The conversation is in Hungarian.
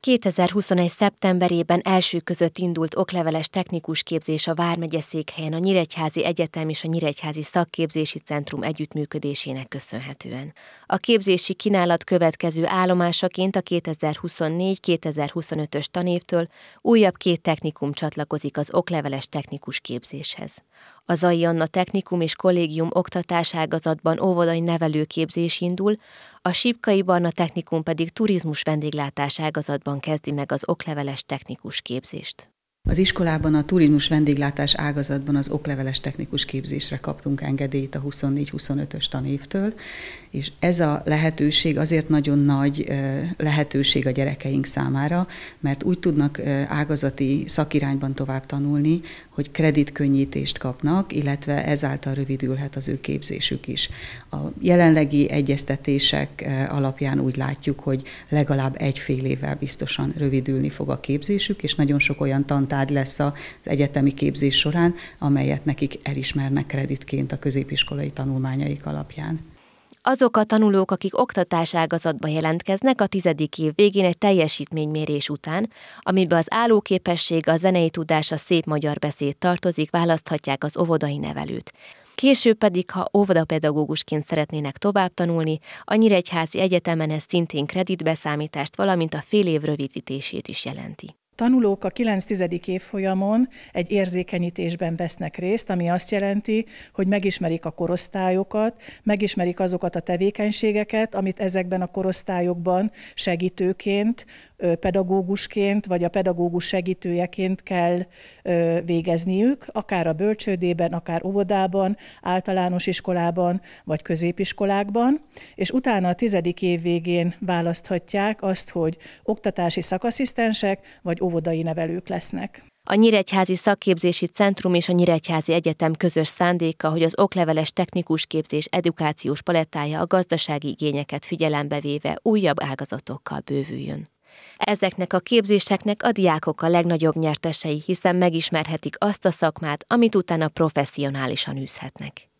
2021. szeptemberében első között indult okleveles technikusképzés a vármegye székhelyen a Nyíregyházi Egyetem és a Nyíregyházi Szakképzési Centrum együttműködésének köszönhetően. A képzési kínálat következő állomásaként a 2024-2025-ös tanévtől újabb 2 technikum csatlakozik az okleveles technikusképzéshez. A Zay Anna Technikum és Kollégium oktatáságazatban óvodai nevelőképzés indul, a Sipkay Barna Technikum pedig turizmus vendéglátáságazatban kezdi meg az okleveles technikus képzést. Az iskolában a turizmus vendéglátás ágazatban az okleveles technikus képzésre kaptunk engedélyt a 24-25-ös tanévtől, és ez a lehetőség azért nagyon nagy lehetőség a gyerekeink számára, mert úgy tudnak ágazati szakirányban tovább tanulni, hogy kreditkönnyítést kapnak, illetve ezáltal rövidülhet az ő képzésük is. A jelenlegi egyeztetések alapján úgy látjuk, hogy legalább egy fél évvel biztosan rövidülni fog a képzésük, és nagyon sok olyan tantárgy lesz az egyetemi képzés során, amelyet nekik elismernek kreditként a középiskolai tanulmányaik alapján. Azok a tanulók, akik oktatáságazatba jelentkeznek a 10. év végén egy teljesítménymérés után, amiben az állóképesség, a zenei tudás, a szép magyar beszéd tartozik, választhatják az óvodai nevelőt. Később pedig, ha óvodapedagógusként szeretnének tovább tanulni, a Nyíregyházi Egyetemen ez szintén kreditbeszámítást, valamint a fél év rövidítését is jelenti. Tanulók a 9-10. évfolyamon egy érzékenyítésben vesznek részt, ami azt jelenti, hogy megismerik a korosztályokat, megismerik azokat a tevékenységeket, amit ezekben a korosztályokban segítőként, pedagógusként vagy a pedagógus segítőjeként kell végezniük, akár a bölcsődében, akár óvodában, általános iskolában vagy középiskolákban, és utána a 10. év végén választhatják azt, hogy oktatási szakasszisztensek vagy óvodai nevelők lesznek. A Nyíregyházi Szakképzési Centrum és a Nyíregyházi Egyetem közös szándéka, hogy az okleveles technikusképzés edukációs palettája a gazdasági igényeket figyelembe véve újabb ágazatokkal bővüljön. Ezeknek a képzéseknek a diákok a legnagyobb nyertesei, hiszen megismerhetik azt a szakmát, amit utána professzionálisan űzhetnek.